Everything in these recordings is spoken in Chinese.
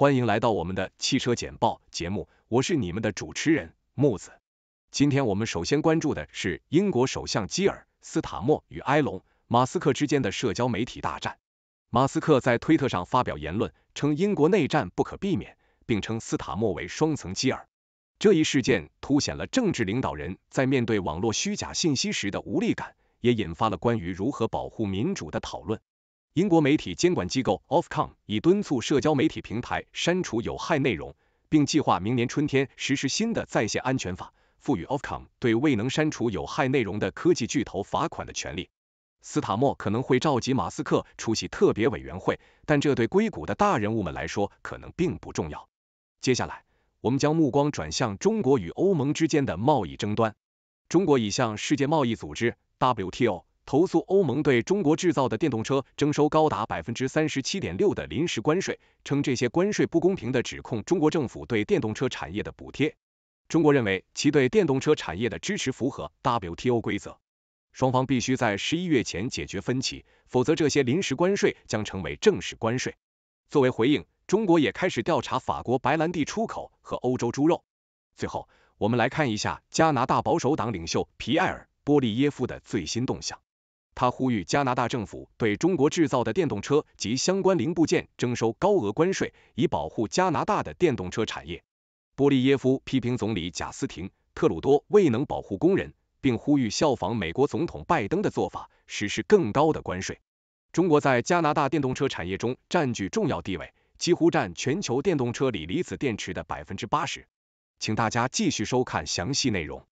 欢迎来到我们的汽车简报节目，我是你们的主持人木子。今天我们首先关注的是英国首相基尔斯塔默与埃隆·马斯克之间的社交媒体大战。马斯克在推特上发表言论，称英国内战不可避免，并称斯塔默为双层基尔。这一事件凸显了政治领导人在面对网络虚假信息时的无力感，也引发了关于如何保护民主的讨论。英国媒体监管机构 Ofcom 已敦促社交媒体平台删除有害内容，并计划明年春天实施新的在线安全法，赋予 Ofcom 对未能删除有害内容的科技巨头罚款的权利。斯塔默可能会召集马斯克出席特别委员会，但这对硅谷的大人物们来说可能并不重要。接下来，我们将目光转向中国与欧盟之间的贸易争端。中国已向世界贸易组织 WTO 投诉欧盟对中国制造的电动车征收高达 37.6% 的临时关税，称这些关税不公平地指控中国政府对电动车产业的补贴。中国认为其对电动车产业的支持符合 WTO 规则，双方必须在11月前解决分歧，否则这些临时关税将成为正式关税。作为回应，中国也开始调查法国白兰地出口和欧洲猪肉。最后，我们来看一下加拿大保守党领袖皮埃尔·波利耶夫的最新动向。他呼吁加拿大政府对中国制造的电动车及相关零部件征收高额关税，以保护加拿大的电动车产业。波利耶夫批评总理贾斯廷·特鲁多未能保护工人，并呼吁效仿美国总统拜登的做法，实施更高的关税。中国在加拿大电动车产业中占据重要地位，几乎占全球电动车锂离子电池的 80%。请大家继续收看详细内容。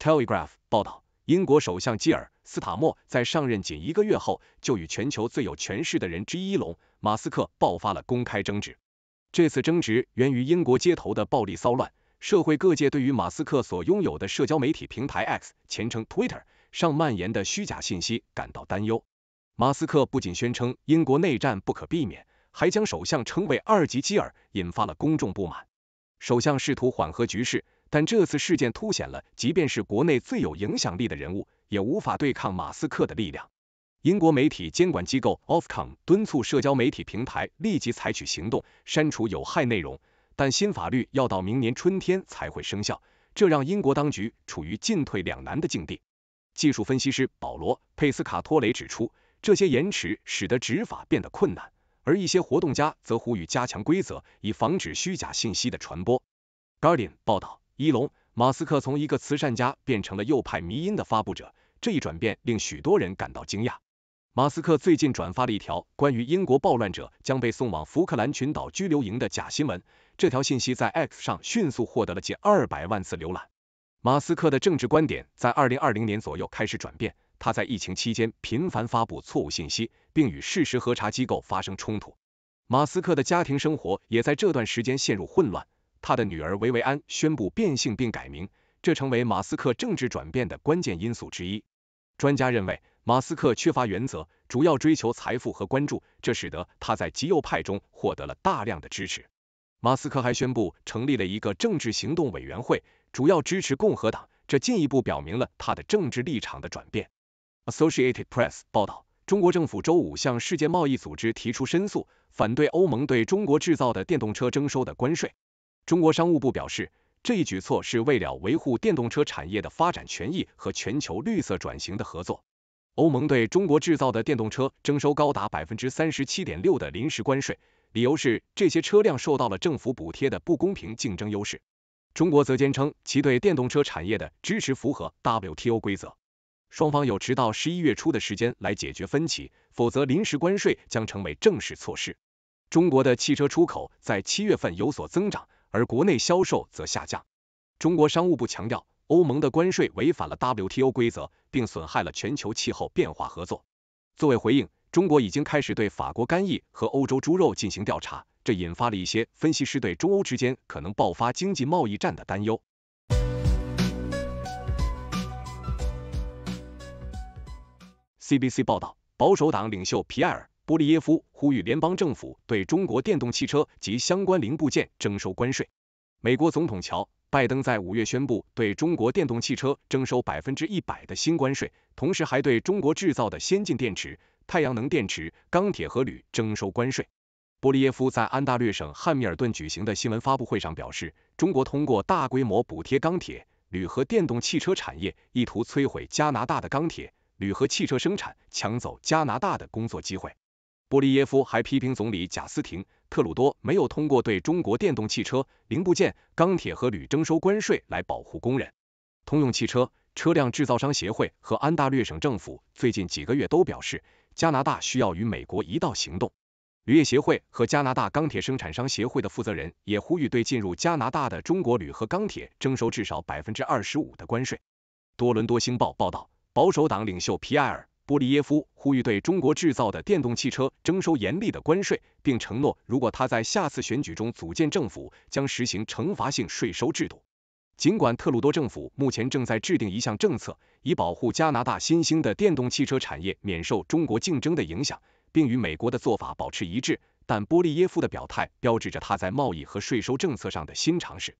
Telegraph 报道，英国首相基尔·斯塔默在上任仅一个月后，就与全球最有权势的人之一隆·马斯克爆发了公开争执。这次争执源于英国街头的暴力骚乱，社会各界对于马斯克所拥有的社交媒体平台 X 前称 Twitter 上蔓延的虚假信息感到担忧。马斯克不仅宣称英国内战不可避免，还将首相称为二级基尔，引发了公众不满。首相试图缓和局势，但这次事件凸显了，即便是国内最有影响力的人物，也无法对抗马斯克的力量。英国媒体监管机构 Ofcom 敦促社交媒体平台立即采取行动，删除有害内容，但新法律要到明年春天才会生效，这让英国当局处于进退两难的境地。技术分析师保罗·佩斯卡托雷指出，这些延迟使得执法变得困难，而一些活动家则呼吁加强规则，以防止虚假信息的传播。Guardian 报道，伊隆·马斯克从一个慈善家变成了右派迷因的发布者，这一转变令许多人感到惊讶。马斯克最近转发了一条关于英国暴乱者将被送往福克兰群岛拘留营的假新闻，这条信息在 X 上迅速获得了近200万次浏览。马斯克的政治观点在2020年左右开始转变，他在疫情期间频繁发布错误信息，并与事实核查机构发生冲突。马斯克的家庭生活也在这段时间陷入混乱，他的女儿维维安宣布变性并改名，这成为马斯克政治转变的关键因素之一。专家认为，马斯克缺乏原则，主要追求财富和关注，这使得他在极右派中获得了大量的支持。马斯克还宣布成立了一个政治行动委员会，主要支持共和党，这进一步表明了他的政治立场的转变。Associated Press 报道，中国政府周五向世界贸易组织提出申诉，反对欧盟对中国制造的电动车征收的关税。中国商务部表示，这一举措是为了维护电动车产业的发展权益和全球绿色转型的合作。欧盟对中国制造的电动车征收高达 37.6% 的临时关税，理由是这些车辆受到了政府补贴的不公平竞争优势。中国则坚称其对电动车产业的支持符合 WTO 规则。双方有直到11月初的时间来解决分歧，否则临时关税将成为正式措施。中国的汽车出口在7月份有所增长，而国内销售则下降。中国商务部强调，欧盟的关税违反了 WTO 规则，并损害了全球气候变化合作。作为回应，中国已经开始对法国干邑和欧洲猪肉进行调查，这引发了一些分析师对中欧之间可能爆发经济贸易战的担忧。CBC 报道，保守党领袖皮埃尔·波利耶夫呼吁联邦政府对中国电动汽车及相关零部件征收关税。美国总统乔·拜登在5月宣布对中国电动汽车征收100%的新关税，同时还对中国制造的先进电池、太阳能电池、钢铁和铝征收关税。波利耶夫在安大略省汉密尔顿举行的新闻发布会上表示，中国通过大规模补贴钢铁、铝和电动汽车产业，意图摧毁加拿大的钢铁、铝和汽车生产，抢走加拿大的工作机会。波利耶夫还批评总理贾斯廷·特鲁多没有通过对中国电动汽车、零部件、钢铁和铝征收关税来保护工人。通用汽车、车辆制造商协会和安大略省政府最近几个月都表示，加拿大需要与美国一道行动。铝业协会和加拿大钢铁生产商协会的负责人也呼吁对进入加拿大的中国铝和钢铁征收至少 25% 的关税。多伦多星报报道，保守党领袖皮埃尔·波利耶夫呼吁对中国制造的电动汽车征收严厉的关税，并承诺如果他在下次选举中组建政府，将实行惩罚性税收制度。尽管特鲁多政府目前正在制定一项政策，以保护加拿大新兴的电动汽车产业免受中国竞争的影响，并与美国的做法保持一致，但波利耶夫的表态标志着他在贸易和税收政策上的新尝试。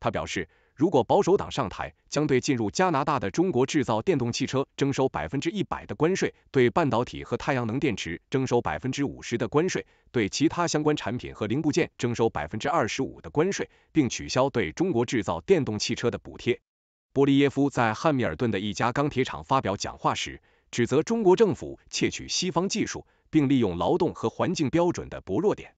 他表示，如果保守党上台，将对进入加拿大的中国制造电动汽车征收 100% 的关税，对半导体和太阳能电池征收 50% 的关税，对其他相关产品和零部件征收 25% 的关税，并取消对中国制造电动汽车的补贴。波利耶夫在汉密尔顿的一家钢铁厂发表讲话时，指责中国政府窃取西方技术，并利用劳动和环境标准的薄弱点。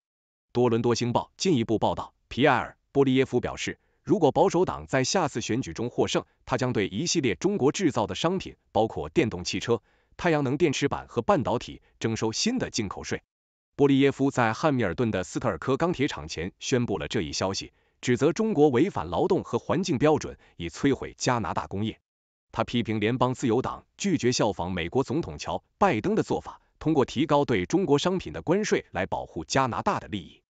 多伦多星报进一步报道，皮埃尔·波利耶夫表示，如果保守党在下次选举中获胜，他将对一系列中国制造的商品，包括电动汽车、太阳能电池板和半导体，征收新的进口税。波利耶夫在汉密尔顿的斯特尔科钢铁厂前宣布了这一消息，指责中国违反劳动和环境标准，以摧毁加拿大工业。他批评联邦自由党拒绝效仿美国总统乔·拜登的做法，通过提高对中国商品的关税来保护加拿大的利益。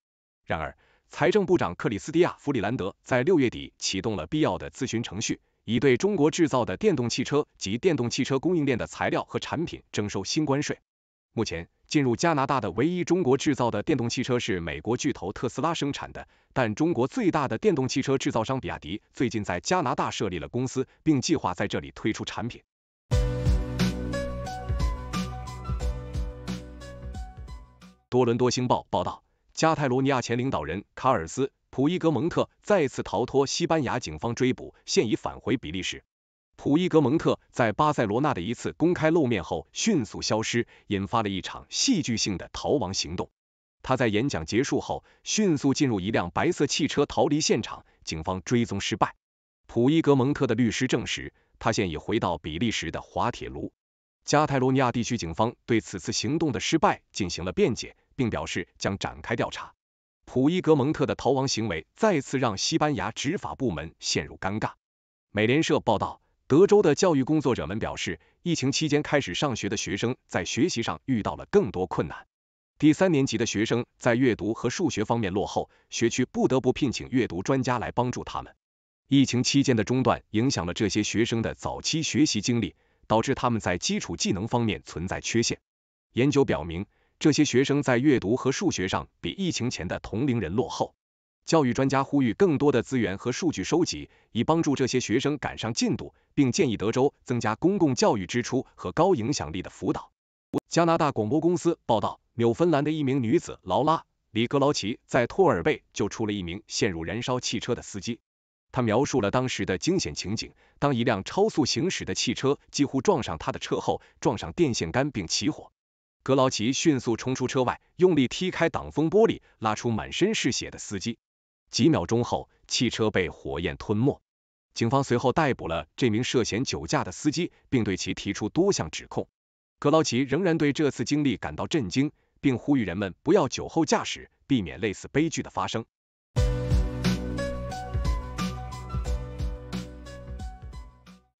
然而，财政部长克里斯蒂亚·弗里兰德在6月底启动了必要的咨询程序，以对中国制造的电动汽车及电动汽车供应链的材料和产品征收新关税。目前，进入加拿大的唯一中国制造的电动汽车是美国巨头特斯拉生产的，但中国最大的电动汽车制造商比亚迪最近在加拿大设立了公司，并计划在这里推出产品。多伦多星报报道，加泰罗尼亚前领导人卡尔斯·普伊格蒙特再次逃脱西班牙警方追捕，现已返回比利时。普伊格蒙特在巴塞罗那的一次公开露面后迅速消失，引发了一场戏剧性的逃亡行动。他在演讲结束后迅速进入一辆白色汽车逃离现场，警方追踪失败。普伊格蒙特的律师证实，他现已回到比利时的滑铁卢。加泰罗尼亚地区警方对此次行动的失败进行了辩解，并表示将展开调查。普伊格蒙特的逃亡行为再次让西班牙执法部门陷入尴尬。美联社报道，德州的教育工作者们表示，疫情期间开始上学的学生在学习上遇到了更多困难。第三年级的学生在阅读和数学方面落后，学区不得不聘请阅读专家来帮助他们。疫情期间的中断影响了这些学生的早期学习经历，导致他们在基础技能方面存在缺陷。研究表明，这些学生在阅读和数学上比疫情前的同龄人落后。教育专家呼吁更多的资源和数据收集，以帮助这些学生赶上进度，并建议德州增加公共教育支出和高影响力的辅导。加拿大广播公司报道，纽芬兰的一名女子劳拉·里格劳奇在托尔贝救出了一名陷入燃烧汽车的司机。她描述了当时的惊险情景，当一辆超速行驶的汽车几乎撞上她的车后，撞上电线杆并起火。格劳奇迅速冲出车外，用力踢开挡风玻璃，拉出满身是血的司机。几秒钟后，汽车被火焰吞没。警方随后逮捕了这名涉嫌酒驾的司机，并对其提出多项指控。格劳奇仍然对这次经历感到震惊，并呼吁人们不要酒后驾驶，避免类似悲剧的发生。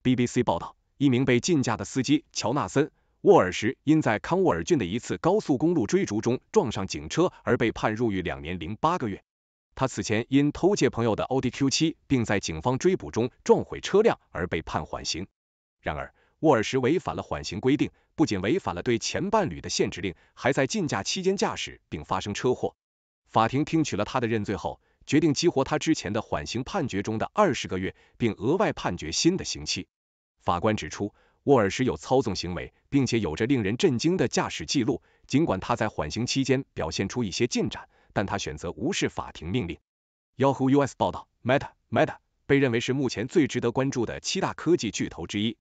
BBC 报道，一名被禁驾的司机乔纳森·沃尔什因在康沃尔郡的一次高速公路追逐中撞上警车而被判入狱2年0、8个月。他此前因偷窃朋友的奥迪 Q7， 并在警方追捕中撞毁车辆而被判缓刑。然而，沃尔什违反了缓刑规定，不仅违反了对前伴侣的限制令，还在禁驾期间驾驶并发生车祸。法庭听取了他的认罪后，决定激活他之前的缓刑判决中的20个月，并额外判决新的刑期。法官指出，沃尔什有操纵行为，并且有着令人震惊的驾驶记录。尽管他在缓刑期间表现出一些进展，但他选择无视法庭命令。Yahoo US 报道 ，Meta 被认为是目前最值得关注的7大科技巨头之一。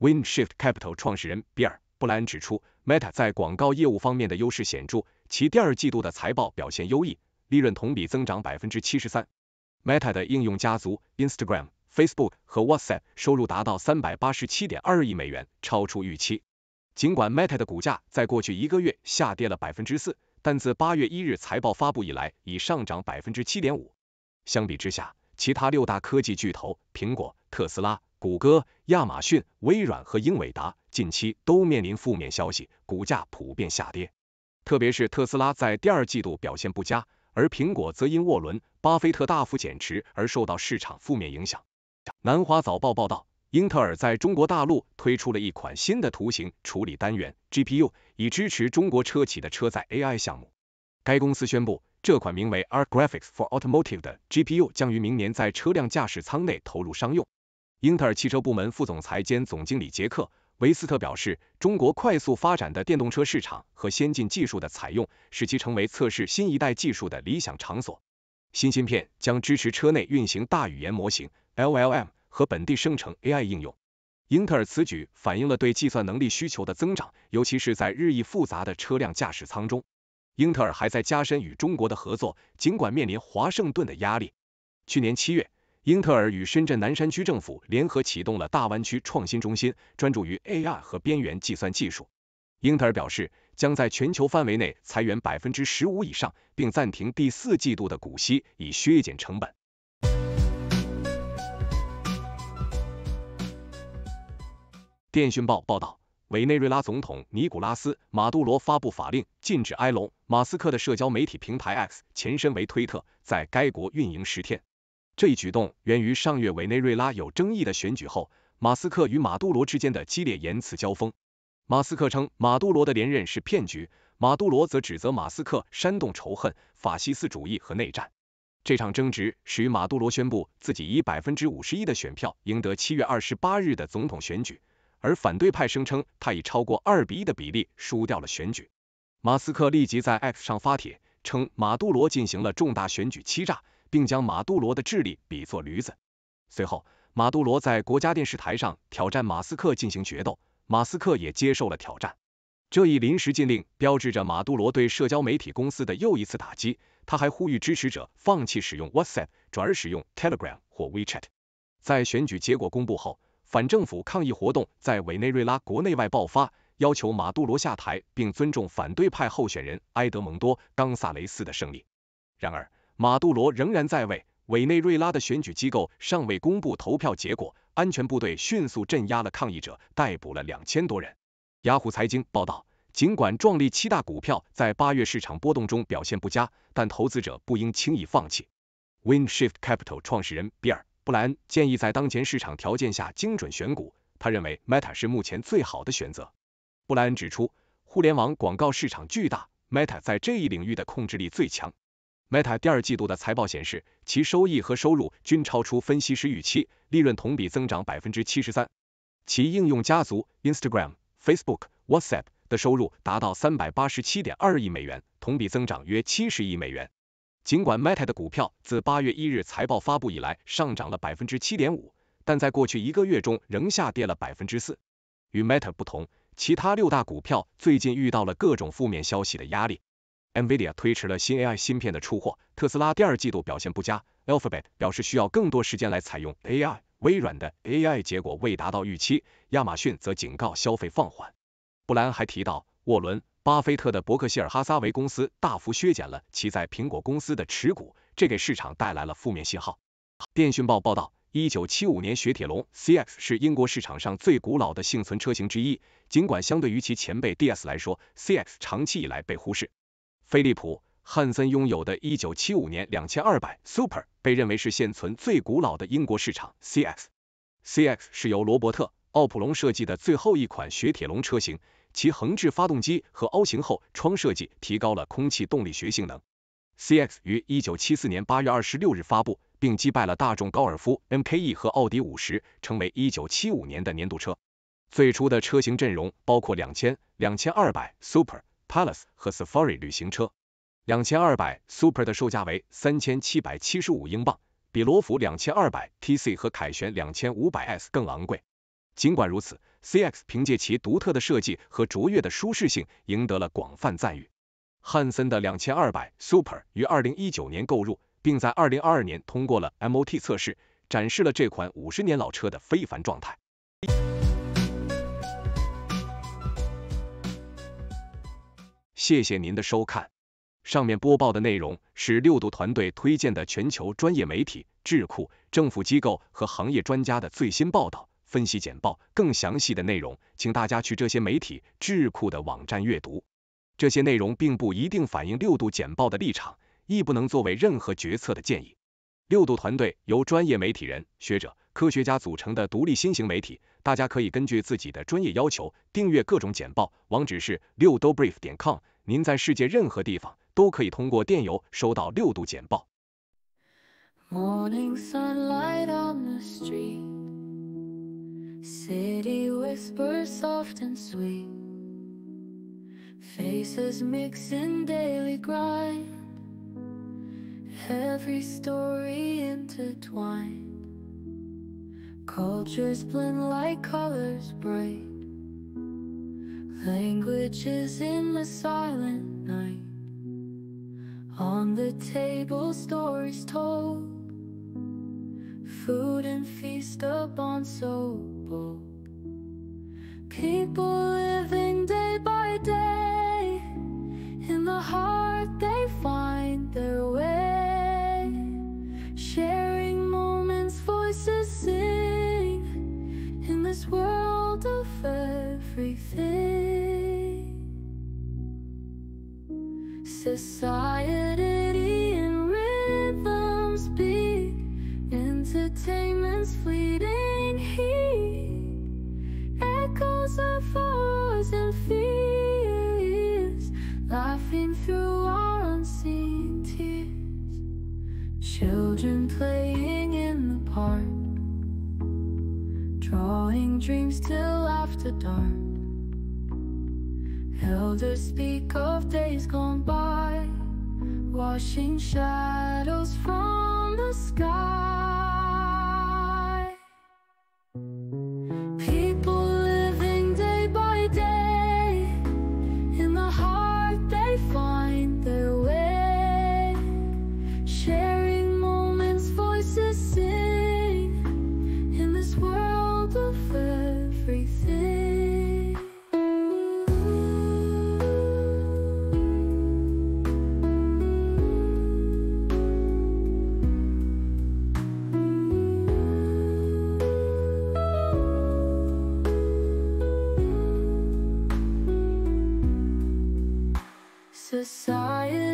Windshift Capital 创始人比尔·布兰指出 ，Meta 在广告业务方面的优势显著，其第二季度的财报表现优异，利润同比增长 73%。Meta 的应用家族 Instagram、Facebook 和 WhatsApp 收入达到 387.2 亿美元，超出预期。尽管 Meta 的股价在过去1个月下跌了 4%， 但自8月1日财报发布以来已上涨 7.5%。相比之下，其他6大科技巨头苹果、特斯拉、谷歌、亚马逊、微软和英伟达近期都面临负面消息，股价普遍下跌。特别是特斯拉在第二季度表现不佳，而苹果则因沃伦·巴菲特大幅减持而受到市场负面影响。南华早报报道，英特尔在中国大陆推出了一款新的图形处理单元 GPU， 以支持中国车企的车载 AI 项目。该公司宣布，这款名为 Art Graphics for Automotive 的 GPU 将于明年在车辆驾驶舱内投入商用。英特尔汽车部门副总裁兼总经理杰克·维斯特表示，中国快速发展的电动车市场和先进技术的采用，使其成为测试新一代技术的理想场所。新芯片将支持车内运行大语言模型 LLM 和本地生成 AI 应用。英特尔此举反映了对计算能力需求的增长，尤其是在日益复杂的车辆驾驶舱中。英特尔还在加深与中国的合作，尽管面临华盛顿的压力。去年7月，英特尔与深圳南山区政府联合启动了大湾区创新中心，专注于 AI 和边缘计算技术。英特尔表示，将在全球范围内裁员 15% 以上，并暂停第4季度的股息，以削减成本。电讯报报道，委内瑞拉总统尼古拉斯·马杜罗发布法令，禁止埃隆·马斯克的社交媒体平台 X 前身为推特，在该国运营10天。这一举动源于上月委内瑞拉有争议的选举后，马斯克与马杜罗之间的激烈言辞交锋。马斯克称马杜罗的连任是骗局，马杜罗则指责马斯克煽动仇恨、法西斯主义和内战。这场争执使马杜罗宣布自己以 51% 的选票赢得7月28日的总统选举。而反对派声称他以超过2比1的比例输掉了选举。马斯克立即在 X 上发帖，称马杜罗进行了重大选举欺诈，并将马杜罗的智力比作驴子。随后，马杜罗在国家电视台上挑战马斯克进行决斗，马斯克也接受了挑战。这一临时禁令标志着马杜罗对社交媒体公司的又一次打击。他还呼吁支持者放弃使用 WhatsApp， 转而使用 Telegram 或 WeChat。在选举结果公布后，反政府抗议活动在委内瑞拉国内外爆发，要求马杜罗下台并尊重反对派候选人埃德蒙多·冈萨雷斯的胜利。然而，马杜罗仍然在位，委内瑞拉的选举机构尚未公布投票结果，安全部队迅速镇压了抗议者，逮捕了2000多人。雅虎财经报道，尽管壮丽7大股票在8月市场波动中表现不佳，但投资者不应轻易放弃。Windshift Capital 创始人比尔·布莱恩建议在当前市场条件下精准选股，他认为 Meta 是目前最好的选择。布莱恩指出，互联网广告市场巨大， Meta 在这一领域的控制力最强。Meta 第二季度的财报显示，其收益和收入均超出分析师预期，利润同比增长 73%。其应用家族 Instagram、Facebook、WhatsApp 的收入达到 387.2 亿美元，同比增长约70亿美元。尽管 Meta 的股票自8月1日财报发布以来上涨了 7.5%， 但在过去1个月中仍下跌了 4%。与 Meta 不同，其他6大股票最近遇到了各种负面消息的压力。Nvidia 推迟了新 AI 芯片的出货，特斯拉第二季度表现不佳， Alphabet 表示需要更多时间来采用 AI， 微软的 AI 结果未达到预期，亚马逊则警告消费放缓。布莱恩还提到，沃伦巴菲特的伯克希尔哈撒韦公司大幅削减了其在苹果公司的持股，这给市场带来了负面信号。电讯报报道，1975年雪铁龙 CX 是英国市场上最古老的幸存车型之一，尽管相对于其前辈 DS 来说， CX 长期以来被忽视。菲利普·汉森拥有的1975年2200 Super 被认为是现存最古老的英国市场 CX。CX 是由罗伯特·奥普隆设计的最后一款雪铁龙车型。其横置发动机和凹形后窗设计提高了空气动力学性能。CX 于1974年8月26日发布，并击败了大众高尔夫 MKE 和奥迪50，成为1975年的年度车。最初的车型阵容包括2000、2200 Super、Palace 和 Safari 旅行车。2200 Super 的售价为3775英镑，比罗孚2200 TC 和凯旋2500S 更昂贵。尽管如此 ，CX 凭借其独特的设计和卓越的舒适性，赢得了广泛赞誉。汉森的2200 Super 于2019年购入，并在2022年通过了 MOT 测试，展示了这款50年老车的非凡状态。谢谢您的收看。上面播报的内容是六度团队推荐的全球专业媒体、智库、政府机构和行业专家的最新报道、分析简报。更详细的内容，请大家去这些媒体、智库的网站阅读。这些内容并不一定反映六度简报的立场，亦不能作为任何决策的建议。六度团队由专业媒体人、学者、科学家组成的独立新型媒体，大家可以根据自己的专业要求订阅各种简报，网址是6度brief.com。您在世界任何地方都可以通过电邮收到六度简报。Morning sunlight on the street, city whispers soft and sweet, faces mix in daily grind, every story intertwined, cultures blend like colors bright, languages in the silent night, on the table stories told, food and feast upon so bold, people living day by day, in the heart they find their way, sharing moments voices sing, in this world of everything. Society and rhythms beat, entertainment's fleeting heat, echoes of ours and fears, laughing through our unseen tears, children playing in the park, drawing dreams till after dark, elders speak of days gone by, washing shadows from the sky. People living day by day, in the heart they find their way, sharing moments voices sing, in this world of everything. Society